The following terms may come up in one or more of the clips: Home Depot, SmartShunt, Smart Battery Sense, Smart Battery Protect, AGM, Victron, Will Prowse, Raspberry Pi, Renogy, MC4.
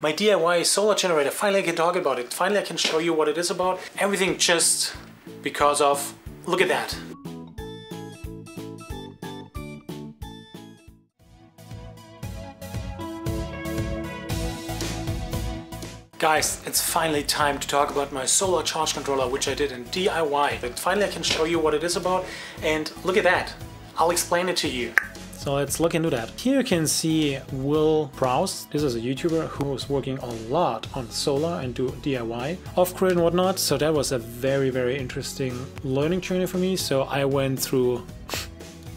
My DIY solar generator, finally I can talk about it, finally I can show you what it is about. Everything just because of, look at that. Guys, it's finally time to talk about my solar charge controller, which I did in DIY. But finally I can show you what it is about, and look at that, I'll explain it to you. So let's look into that. Here you can see Will Prowse. This is a YouTuber who's working a lot on solar and do DIY, off-grid and whatnot. So that was a very, very interesting learning journey for me. So I went through,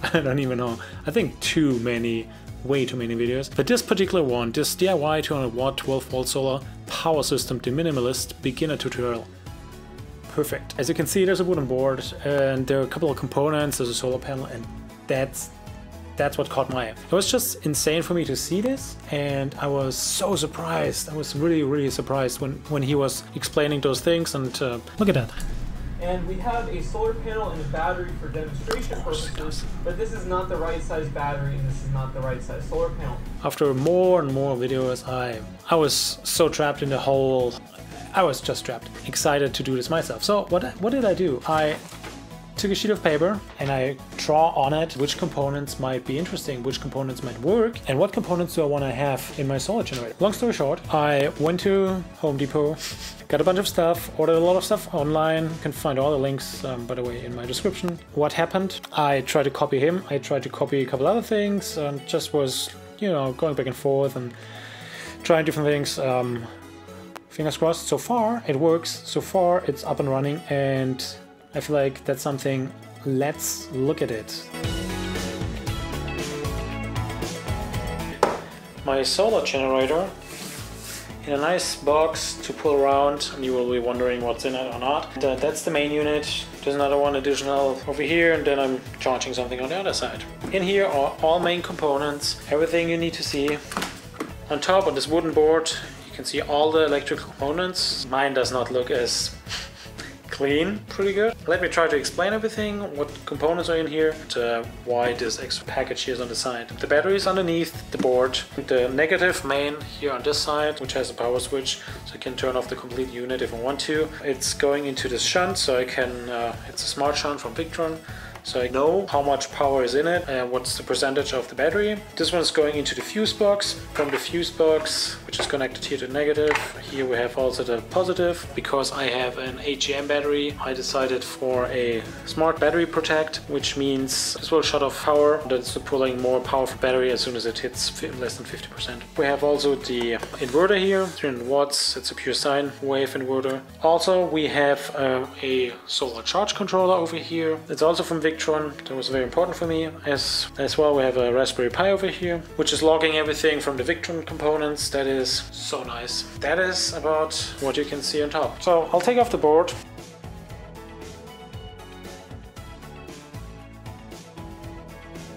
I don't even know, I think way too many videos, but this particular one, this DIY 200 watt 12 volt solar power system, the minimalist beginner tutorial, perfect. As you can see, there's a wooden board and there are a couple of components, there's a solar panel, and that's what caught my eye. It was just insane for me to see this, and I was so surprised. I was really surprised when he was explaining those things, and look at that. And we have a solar panel and a battery for demonstration purposes, but this is not the right size battery and this is not the right size solar panel. After more and more videos, I was so trapped in the whole, I was just trapped, excited to do this myself. So what did I do? I took a sheet of paper and I draw on it which components might be interesting, which components might work, and what components do I want to have in my solar generator. Long story short, I went to Home Depot, got a bunch of stuff, ordered a lot of stuff online. You can find all the links, by the way, in my description. What happened? I tried to copy him. I tried to copy a couple other things. Just was, you know, going back and forth and trying different things. Fingers crossed. So far, it works. So far, it's up and running, and I feel like that's something. Let's look at it. My solar generator. In a nice box to pull around, and you will be wondering what's in it or not. That's the main unit. There's another one additional over here, and then I'm charging something on the other side. In here are all main components, everything you need to see. On top of this wooden board, you can see all the electrical components. Mine does not look as clean, pretty good. Let me try to explain everything, what components are in here, and, why this extra package here is on the side. The battery is underneath the board, the negative main here on this side, which has a power switch, so I can turn off the complete unit if I want to. It's going into this shunt, so I can, it's a smart shunt from Victron, so I know how much power is in it and what's the percentage of the battery. This one is going into the fuse box. From the fuse box, which is connected here to negative, here we have also the positive. Because I have an AGM battery, I decided for a smart battery protect, which means this will shut off power. That's pulling more power from the battery as soon as it hits less than 50%. We have also the inverter here, 300 watts. It's a pure sine wave inverter. Also, we have a solar charge controller over here. It's also from Victron. That was very important for me. As well, we have a Raspberry Pi over here, which is logging everything from the Victron components. That is so nice. That is about what you can see on top. So I'll take off the board.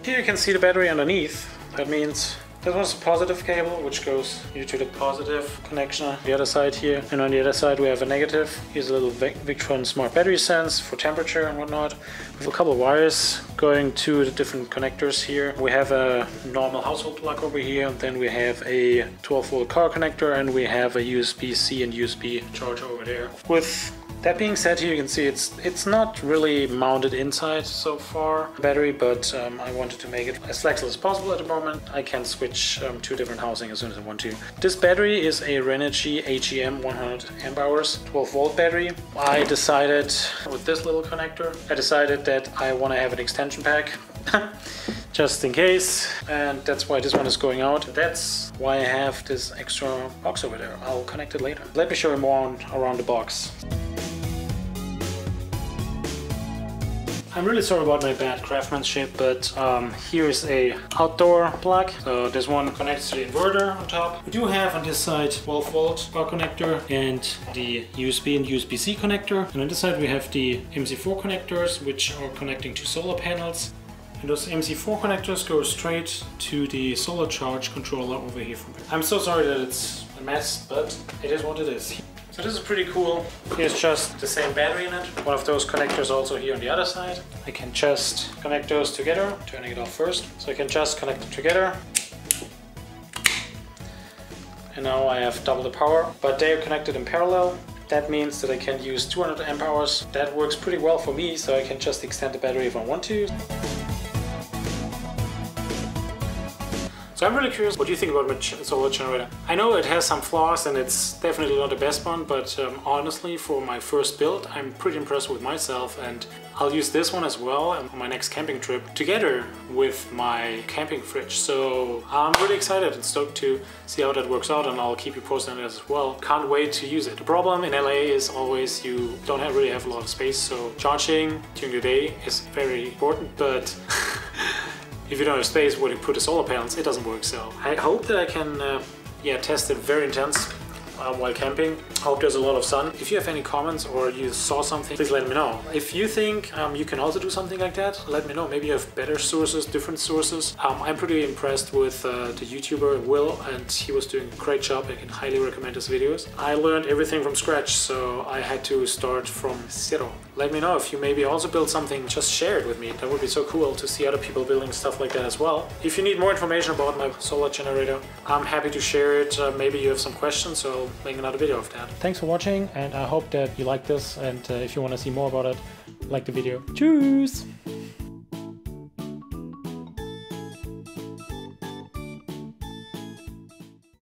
Here you can see the battery underneath. That means this one's a positive cable, which goes here to the positive connection. The other side here, and on the other side we have a negative. Here's a little Victron smart battery sense for temperature and whatnot. We have a couple of wires going to the different connectors here. We have a normal household plug over here, and then we have a 12 volt car connector, and we have a USB-C and USB charger over there. With that being said, here you can see it's not really mounted inside so far, the battery, but I wanted to make it as flexible as possible at the moment. I can switch to different housing as soon as I want to. This battery is a Renogy AGM 100 amp hours 12 volt battery. I decided with this little connector, I decided that I want to have an extension pack. Just in case, and that's why this one is going out. That's why I have this extra box over there. I'll connect it later. Let me show you more around the box. I'm really sorry about my bad craftsmanship, but here is a outdoor plug. So this one connects to the inverter on top. We do have on this side 12 volt power connector and the USB and USB-C connector. And on this side we have the MC4 connectors, which are connecting to solar panels. And those MC4 connectors go straight to the solar charge controller over here. I'm so sorry that it's a mess, but it is what it is. So this is pretty cool. Here's just the same battery in it. One of those connectors also here on the other side. I can just connect those together, turning it off first. So I can just connect them together. and now I have double the power, but they are connected in parallel. That means that I can use 200 amp hours. That works pretty well for me, so I can just extend the battery if I want to. So I'm really curious, what do you think about my solar generator? I know it has some flaws and it's definitely not the best one, but honestly, for my first build, I'm pretty impressed with myself, and I'll use this one as well on my next camping trip together with my camping fridge. So I'm really excited and stoked to see how that works out, and I'll keep you posted on it as well. Can't wait to use it. The problem in LA is always you don't really have a lot of space, so charging during the day is very important, but if you don't have space where you put the solar panels, it doesn't work. So I hope that I can test it very intense while camping. I hope there's a lot of sun. If you have any comments or you saw something, please let me know. If you think you can also do something like that, let me know. Maybe you have better sources, different sources. I'm pretty impressed with the YouTuber Will, and he was doing a great job. I can highly recommend his videos. I learned everything from scratch, so I had to start from zero. Let me know if you maybe also build something, just share it with me. That would be so cool to see other people building stuff like that as well. If you need more information about my solar generator, I'm happy to share it. Maybe you have some questions, so I'll make another video of that. Thanks for watching, and I hope that you like this, and if you want to see more about it, like the video. Tschüss!